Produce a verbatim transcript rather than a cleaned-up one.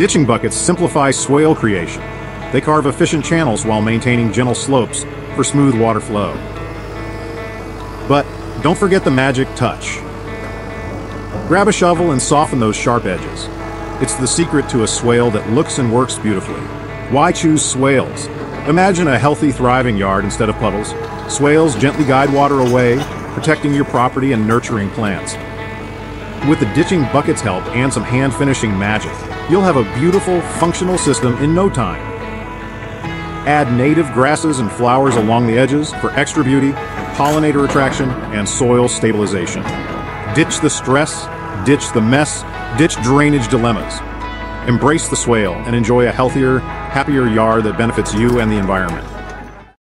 Ditching buckets simplify swale creation. They carve efficient channels while maintaining gentle slopes for smooth water flow. But don't forget the magic touch. Grab a shovel and soften those sharp edges. It's the secret to a swale that looks and works beautifully. Why choose swales? Imagine a healthy, thriving yard instead of puddles. Swales gently guide water away, protecting your property and nurturing plants. With the ditching bucket's help and some hand finishing magic, you'll have a beautiful, functional system in no time. Add native grasses and flowers along the edges for extra beauty, pollinator attraction, and soil stabilization. Ditch the stress, ditch the mess, ditch drainage dilemmas. Embrace the swale and enjoy a healthier, happier yard that benefits you and the environment.